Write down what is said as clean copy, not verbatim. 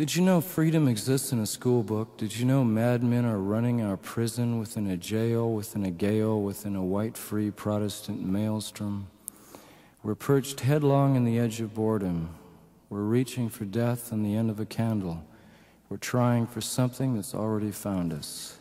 Did you know freedom exists in a school book? Did you know madmen are running our prison within a jail, within a gale, within a white-free Protestant maelstrom? We're perched headlong on the edge of boredom. We're reaching for death on the end of a candle. We're trying for something that's already found us.